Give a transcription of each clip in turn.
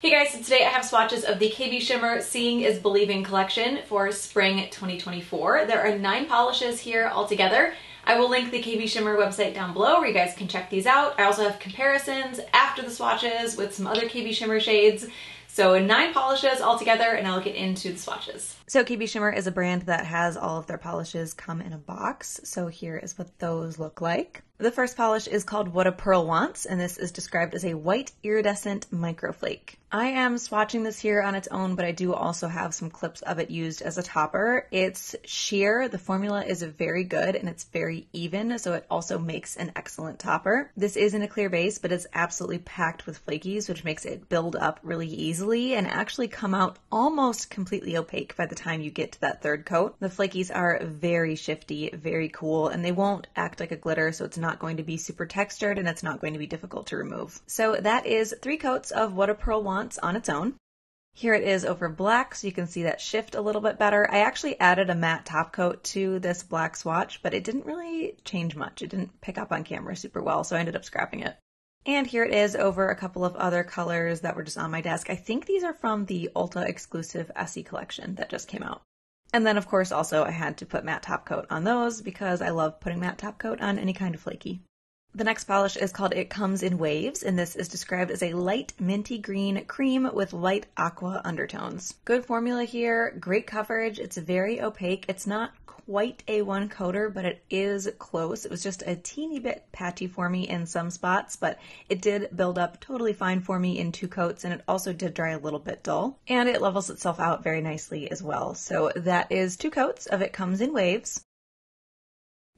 Hey guys, so today I have swatches of the KB Shimmer Seeing is Believing collection for spring 2024. There are 9 polishes here altogether. I will link the KB Shimmer website down below where you guys can check these out. I also have comparisons after the swatches with some other KB Shimmer shades. So 9 polishes altogether, and I'll get into the swatches. So KB Shimmer is a brand that has all of their polishes come in a box. So here is what those look like. The first polish is called What a Pearl Wants, and this is described as a white iridescent microflake. I am swatching this here on its own, but I do also have some clips of it used as a topper. It's sheer, the formula is very good, and it's very even, so it also makes an excellent topper. This is in a clear base, but it's absolutely packed with flakies, which makes it build up really easily and actually come out almost completely opaque by the time you get to that third coat. The flakies are very shifty, very cool, and they won't act like a glitter, so it's not going to be super textured and it's not going to be difficult to remove. So that is 3 coats of What a Pearl Wants on its own. Here it is over black, so you can see that shift a little bit better. I actually added a matte top coat to this black swatch, but it didn't really change much. It didn't pick up on camera super well, so I ended up scrapping it. And here it is over a couple of other colors that were just on my desk. I think these are from the Ulta exclusive Essie collection that just came out. And then, of course, also I had to put matte top coat on those because I love putting matte top coat on any kind of flaky. The next polish is called It Comes in Waves, and this is described as a light minty green cream with light aqua undertones. Good formula here, great coverage, it's very opaque. It's not quite a one-coater, but it is close. It was just a teeny bit patchy for me in some spots, but it did build up totally fine for me in 2 coats, and it also did dry a little bit dull, and it levels itself out very nicely as well. So that is 2 coats of It Comes in Waves.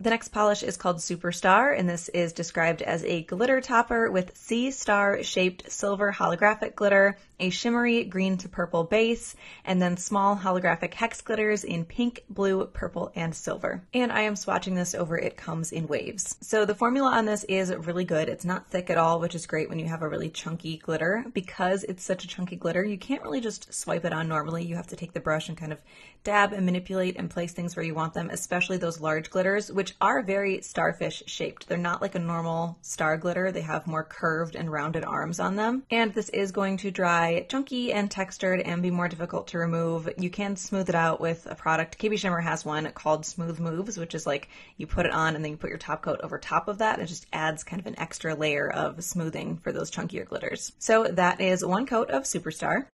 The next polish is called Superstar, and this is described as a glitter topper with sea star shaped silver holographic glitter, a shimmery green to purple base, and then small holographic hex glitters in pink, blue, purple, and silver. And I am swatching this over It Comes in Waves. So the formula on this is really good. It's not thick at all, which is great when you have a really chunky glitter. Because it's such a chunky glitter, you can't really just swipe it on normally. You have to take the brush and kind of dab and manipulate and place things where you want them, especially those large glitters, which are very starfish shaped. They're not like a normal star glitter. They have more curved and rounded arms on them. And this is going to dry chunky and textured and be more difficult to remove. You can smooth it out with a product. KB Shimmer has one called Smooth Moves, which is like you put it on and then you put your top coat over top of that. It just adds kind of an extra layer of smoothing for those chunkier glitters. So that is 1 coat of Superstar.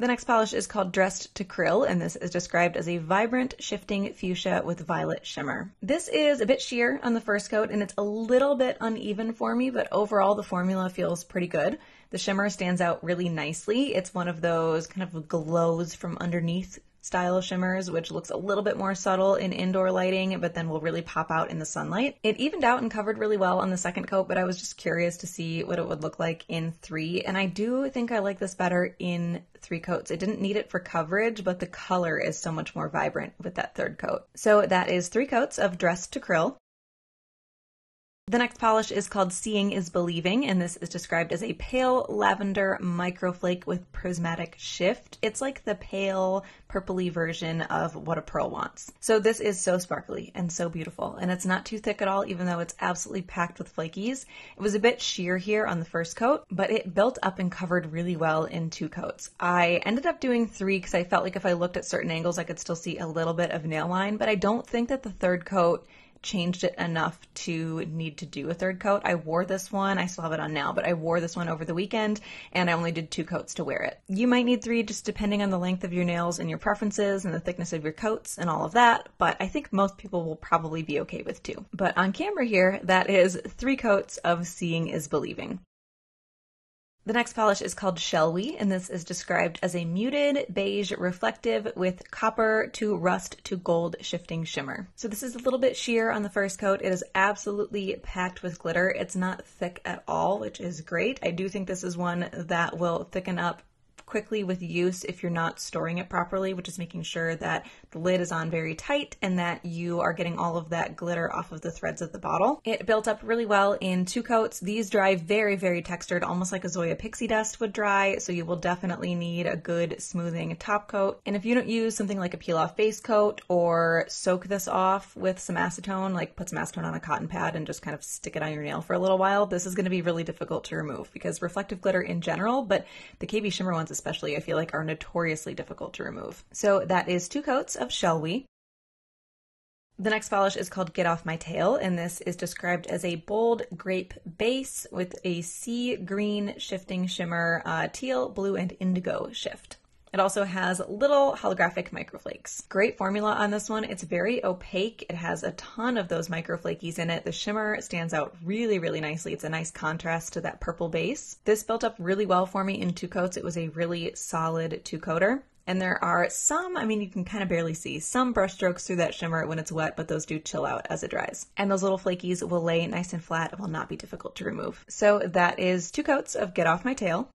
The next polish is called Dressed to Krill, and this is described as a vibrant, shifting fuchsia with violet shimmer. This is a bit sheer on the first coat, and it's a little bit uneven for me, but overall the formula feels pretty good. The shimmer stands out really nicely. It's one of those kind of glows from underneath style of shimmers, which looks a little bit more subtle in indoor lighting, but then will really pop out in the sunlight. It evened out and covered really well on the second coat, but I was just curious to see what it would look like in 3, and I do think I like this better in 3 coats. It didn't need it for coverage, but the color is so much more vibrant with that third coat. So that is 3 coats of Dressed to Krill. The next polish is called Seeing is Believing, and this is described as a pale lavender microflake with prismatic shift. It's like the pale purpley version of What a Pearl Wants. So this is so sparkly and so beautiful, and it's not too thick at all, even though it's absolutely packed with flakies. It was a bit sheer here on the first coat, but it built up and covered really well in 2 coats. I ended up doing 3 because I felt like if I looked at certain angles, I could still see a little bit of nail line, but I don't think that the third coat changed it enough to need to do a third coat. I wore this one, I still have it on now, but I wore this one over the weekend and I only did 2 coats to wear it. You might need 3 just depending on the length of your nails and your preferences and the thickness of your coats and all of that, but I think most people will probably be okay with 2. But on camera here, that is 3 coats of Seeing is Believing. The next polish is called Shell We?, and this is described as a muted beige reflective with copper to rust to gold shifting shimmer. So this is a little bit sheer on the first coat. It is absolutely packed with glitter. It's not thick at all, which is great. I do think this is one that will thicken up quickly with use if you're not storing it properly, which is making sure that the lid is on very tight and that you are getting all of that glitter off of the threads of the bottle. It built up really well in two coats. These dry very, very textured, almost like a Zoya Pixie Dust would dry, so you will definitely need a good smoothing top coat. And if you don't use something like a peel-off base coat or soak this off with some acetone, like put some acetone on a cotton pad and just kind of stick it on your nail for a little while, this is going to be really difficult to remove because reflective glitter in general, but the KB Shimmer ones especially, I feel like are notoriously difficult to remove. So that is two coats of Shell We. The next polish is called Get Off My Tail, and this is described as a bold grape base with a sea green shifting shimmer, teal, blue, and indigo shift. It also has little holographic microflakes. Great formula on this one. It's very opaque. It has a ton of those microflakies in it. The shimmer stands out really, really nicely. It's a nice contrast to that purple base. This built up really well for me in two coats. It was a really solid two-coater. And there are some, I mean, you can kind of barely see some brush strokes through that shimmer when it's wet, but those do chill out as it dries. And those little flakies will lay nice and flat. It will not be difficult to remove. So that is two coats of Get Off My Tail.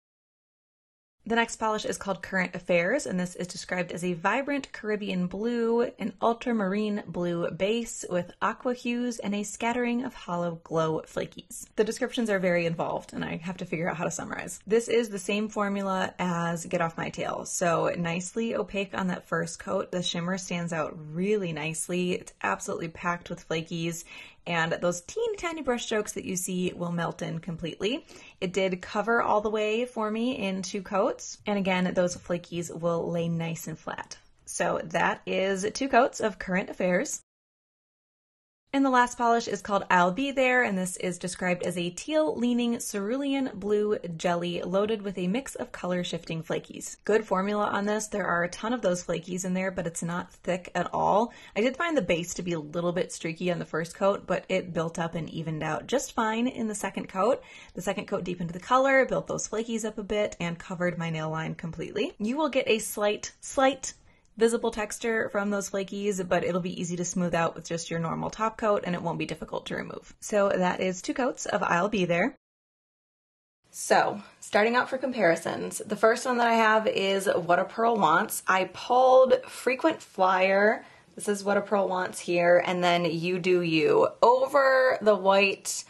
The next polish is called Current Affairs, and this is described as a vibrant Caribbean blue, an ultramarine blue base with aqua hues and a scattering of hollow glow flakies. The descriptions are very involved, and I have to figure out how to summarize. This is the same formula as Get Off My Tail, so nicely opaque on that first coat. The shimmer stands out really nicely. It's absolutely packed with flakies, and those teeny tiny brush strokes that you see will melt in completely. It did cover all the way for me in two coats. And again, those flakies will lay nice and flat. So that is two coats of Current Affairs. And the last polish is called Isle Be There, and this is described as a teal-leaning cerulean blue jelly loaded with a mix of color-shifting flakies. Good formula on this. There are a ton of those flakies in there, but it's not thick at all. I did find the base to be a little bit streaky on the first coat, but it built up and evened out just fine in the second coat. The second coat deepened the color, built those flakies up a bit, and covered my nail line completely. You will get a slight visible texture from those flakies, but it'll be easy to smooth out with just your normal top coat, and it won't be difficult to remove. So that is two coats of I'll Be There. So, starting out for comparisons, the first one that I have is What a Pearl Wants. I pulled Frequent Flyer, this is What a Pearl Wants here, and then You Do You. Over the white,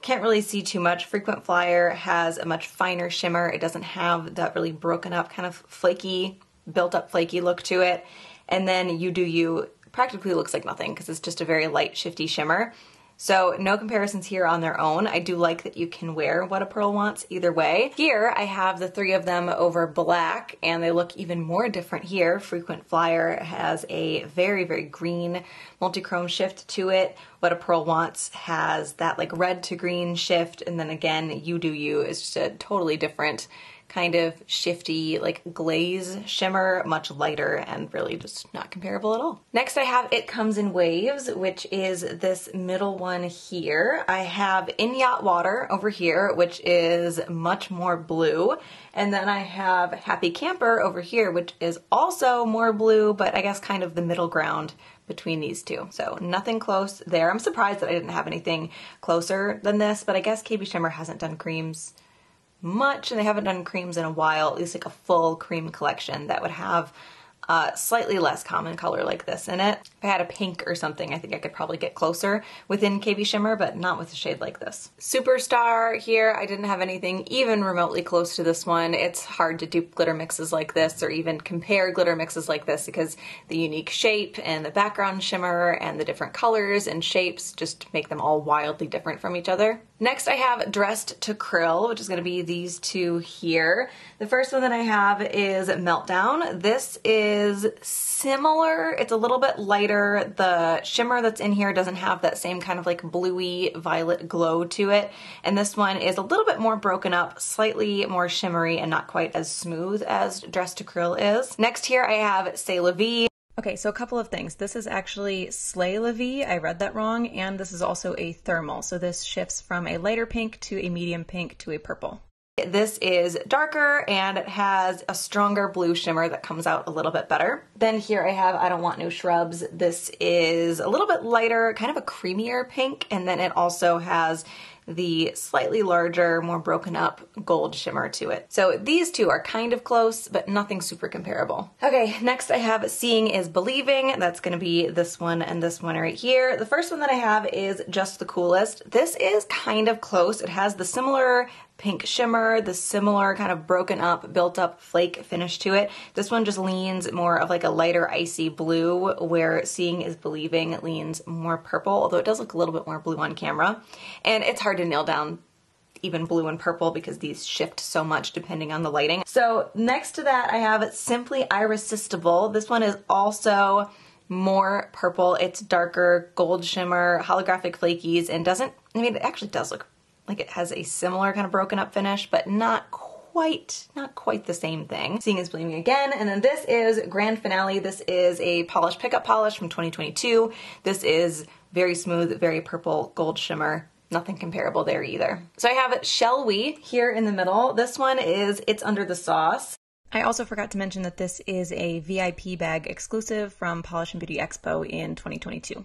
can't really see too much. Frequent Flyer has a much finer shimmer. It doesn't have that really broken up kind of flaky, built up flaky look to it, and then You Do You practically looks like nothing because it's just a very light shifty shimmer. So no comparisons here on their own. I do like that you can wear What a Pearl Wants either way. Here I have the three of them over black, and they look even more different here. Frequent Flyer has a very, very green multi-chrome shift to it. What a Pearl Wants has that like red to green shift, and then again You Do You is just a totally different kind of shifty like glaze shimmer, much lighter and really just not comparable at all. Next I have It Comes in Waves, which is this middle one here. I have In Yacht Water over here, which is much more blue, and then I have Happy Camper over here, which is also more blue, but I guess kind of the middle ground between these two. So nothing close there. I'm surprised that I didn't have anything closer than this, but I guess KB Shimmer hasn't done creams much, and they haven't done creams in a while, at least like a full cream collection that would have a slightly less common color like this in it. If I had a pink or something, I think I could probably get closer within KB Shimmer, but not with a shade like this. Superstar here, I didn't have anything even remotely close to this one. It's hard to do glitter mixes like this or even compare glitter mixes like this because the unique shape and the background shimmer and the different colors and shapes just make them all wildly different from each other. Next I have Dressed to Krill, which is going to be these two here. The first one that I have is Meltdown. This is similar. It's a little bit lighter. The shimmer that's in here doesn't have that same kind of like bluey violet glow to it. And this one is a little bit more broken up, slightly more shimmery and not quite as smooth as Dressed to Krill is. Next here I have Slay La Vie. Okay, so a couple of things. This is actually Slay La Vie, I read that wrong, and this is also a thermal. So this shifts from a lighter pink to a medium pink to a purple. This is darker and it has a stronger blue shimmer that comes out a little bit better. Then here I have I Don't Want No Shrubs. This is a little bit lighter, kind of a creamier pink, and then it also has the slightly larger, more broken up gold shimmer to it. So these two are kind of close, but nothing super comparable. Okay, next I have Seeing Is Believing. That's gonna be this one and this one right here. The first one that I have is Just the Coolest. This is kind of close. It has the similar pink shimmer, the similar kind of broken up, built up flake finish to it. This one just leans more of like a lighter icy blue, where Seeing Is Believing leans more purple, although it does look a little bit more blue on camera. And it's hard to nail down even blue and purple because these shift so much depending on the lighting. So next to that I have Simply Irresistible. This one is also more purple. It's darker, gold shimmer, holographic flakies, and doesn't, I mean, it actually does look like it has a similar kind of broken up finish, but not quite the same thing. Seeing Is Believing again. And then this is Grand Finale. This is a polished pickup polish from 2022. This is very smooth, very purple gold shimmer. Nothing comparable there either. So I have Shell We here in the middle. This one is It's Under the Sauce. I also forgot to mention that this is a VIP bag exclusive from Polish and Beauty Expo in 2022.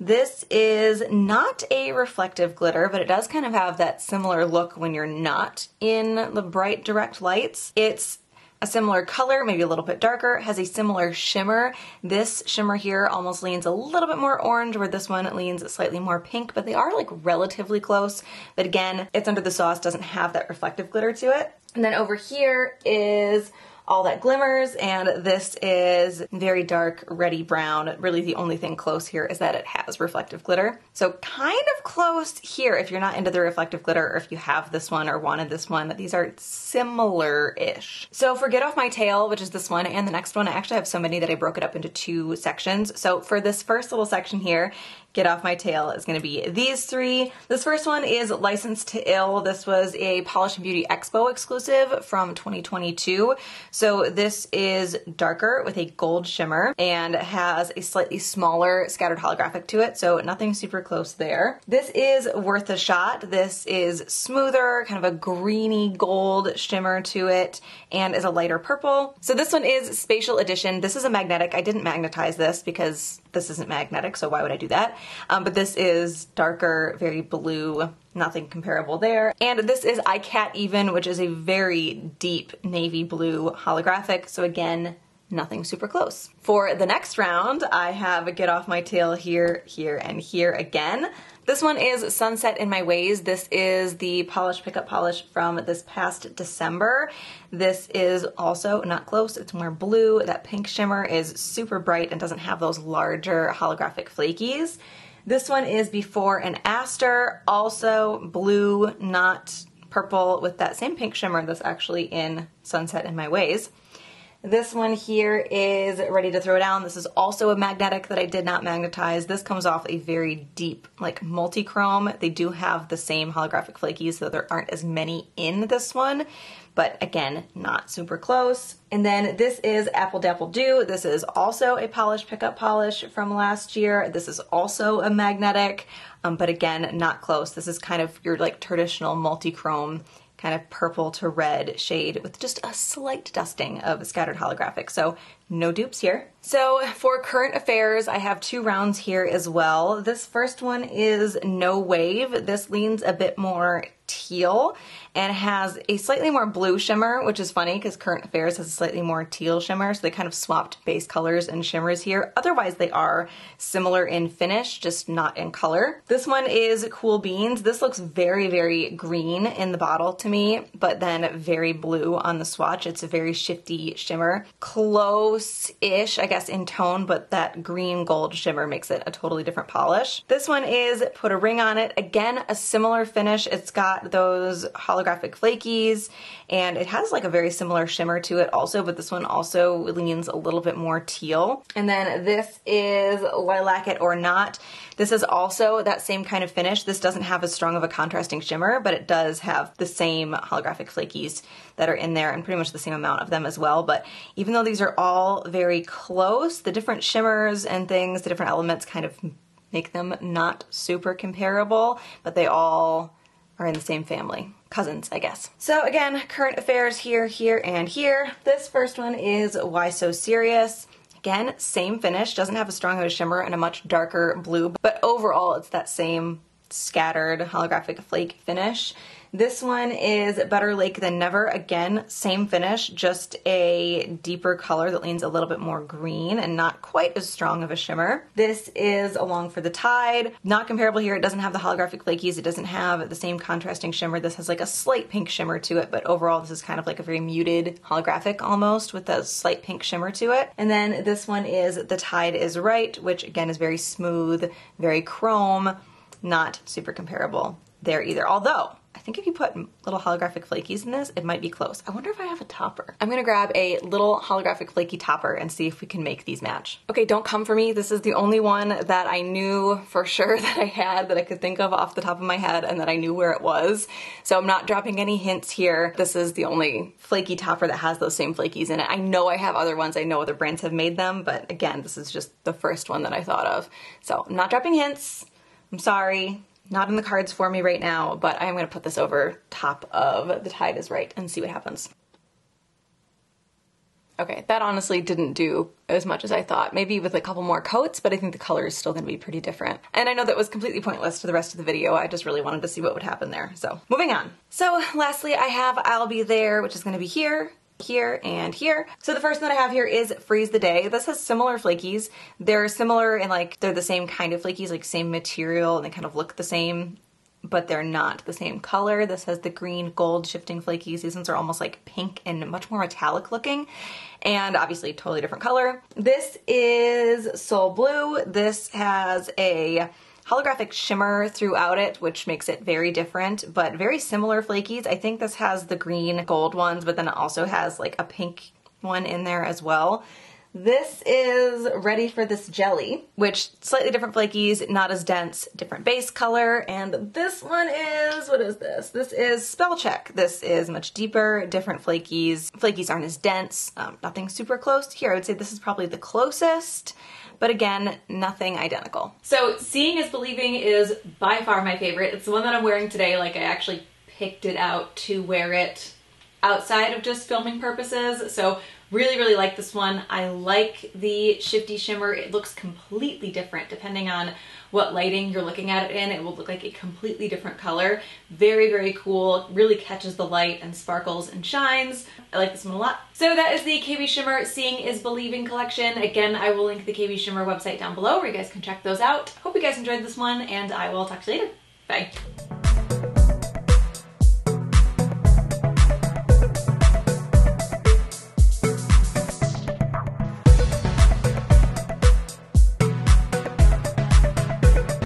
This is not a reflective glitter, but it does kind of have that similar look when you're not in the bright direct lights. It's a similar color, maybe a little bit darker, has a similar shimmer. This shimmer here almost leans a little bit more orange, where this one leans slightly more pink, but they are like relatively close. But again, It's Under the Sauce doesn't have that reflective glitter to it. And then over here is All That Glimmers, and this is very dark, reddy brown. Really the only thing close here is that it has reflective glitter. So kind of close here if you're not into the reflective glitter, or if you have this one or wanted this one. These are similar-ish. So for Get Off My Tail, which is this one and the next one, I actually have so many that I broke it up into two sections. So for this first little section here, Get Off My Tail is gonna be these three. This first one is Licensed to Ill. This was a Polish and Beauty Expo exclusive from 2022. So this is darker with a gold shimmer and has a slightly smaller scattered holographic to it, so nothing super close there. This is Worth a Shot. This is smoother, kind of a greeny gold shimmer to it, and is a lighter purple. So this one is Spatial Edition. This is a magnetic. I didn't magnetize this because this isn't magnetic, so why would I do that? But this is darker, very blue, nothing comparable there. And this is I Can't Even, which is a very deep navy blue holographic, so again, nothing super close. For the next round, I have a Get Off My Tail here, here, and here again. This one is Sunset In My Ways. This is the Polished Pickup Polish from this past December. This is also not close, it's more blue. That pink shimmer is super bright and doesn't have those larger holographic flakies. This one is Before and After, also blue, not purple, with that same pink shimmer that's actually in Sunset In My Ways. This one here is Ready to Throw Down. This is also a magnetic that I did not magnetize. This comes off a very deep, like, multi-chrome. They do have the same holographic flakies, so there aren't as many in this one, but again, not super close. And then this is Apple Dapple Do. This is also a Polished Pickup Polish from last year. This is also a magnetic, but again, not close. This is kind of your, like, traditional multi-chrome, kind of purple to red shade with just a slight dusting of scattered holographic, so no dupes here. So for Current Affairs, I have two rounds here as well. This first one is No Wave. This leans a bit more teal and has a slightly more blue shimmer, which is funny because Current Affairs has a slightly more teal shimmer, so they kind of swapped base colors and shimmers here. Otherwise, they are similar in finish, just not in color. This one is Cool Beans. This looks very, very green in the bottle to me, but then very blue on the swatch. It's a very shifty shimmer. Close-ish, I guess, in tone, but that green gold shimmer makes it a totally different polish. This one is Put a Ring on It. Again, a similar finish. It's got those holographic flakies, and it has like a very similar shimmer to it also, but this one also leans a little bit more teal. And then this is Lilac It or Not. This is also that same kind of finish. This doesn't have as strong of a contrasting shimmer, but it does have the same holographic flakies that are in there, and pretty much the same amount of them as well. But even though these are all very close, the different shimmers and things, the different elements kind of make them not super comparable, but they all are in the same family. Cousins, I guess. So again, Current Affairs here, here, and here. This first one is Why So Serious. Again, same finish, doesn't have as strong of a shimmer and a much darker blue, but overall it's that same scattered holographic flake finish. This one is Better Lake Than Never. Again, same finish, just a deeper color that leans a little bit more green and not quite as strong of a shimmer. This is Along for the Tide. Not comparable here. It doesn't have the holographic flakies. It doesn't have the same contrasting shimmer. This has like a slight pink shimmer to it, but overall this is kind of like a very muted holographic almost with a slight pink shimmer to it. And then this one is The Tide Is Right, which again is very smooth, very chrome, not super comparable there either. Although, I think if you put little holographic flakies in this, it might be close. I wonder if I have a topper. I'm gonna grab a little holographic flaky topper and see if we can make these match. Okay, don't come for me. This is the only one that I knew for sure that I had that I could think of off the top of my head and that I knew where it was. So I'm not dropping any hints here. This is the only flaky topper that has those same flakies in it. I know I have other ones. I know other brands have made them, but again, this is just the first one that I thought of. So I'm not dropping hints. I'm sorry. Not in the cards for me right now, but I'm going to put this over top of The Tide Is Right and see what happens. Okay, that honestly didn't do as much as I thought. Maybe with a couple more coats, but I think the color is still going to be pretty different. And I know that was completely pointless to the rest of the video. I just really wanted to see what would happen there. So moving on. So lastly, I have I'll Be There, which is going to be here, here, and here. So the first one that I have here is Freeze the Day. This has similar flakies. They're similar in like, they're the same kind of flakies, like same material, and they kind of look the same, but they're not the same color. This has the green, gold, shifting flakies. These ones are almost like pink and much more metallic looking, and obviously totally different color. This is Soul Blue. This has a holographic shimmer throughout it, which makes it very different, but very similar flakies. I think this has the green gold ones, but then it also has like a pink one in there as well. This is Ready for This Jelly, which slightly different flakies, not as dense, different base color. And this one is, what is this? This is Spellcheck. This is much deeper, different flakies. Flakies aren't as dense, nothing super close. Here, I would say this is probably the closest, but again, nothing identical. So Seeing Is Believing is by far my favorite. It's the one that I'm wearing today. Like I actually picked it out to wear it outside of just filming purposes. So really, really like this one. I like the shifty shimmer. It looks completely different depending on what lighting you're looking at it in. It will look like a completely different color. Very, very cool. Really catches the light and sparkles and shines. I like this one a lot. So that is the KB Shimmer Seeing Is Believing collection. Again, I will link the KB Shimmer website down below where you guys can check those out. Hope you guys enjoyed this one, and I will talk to you later. Bye.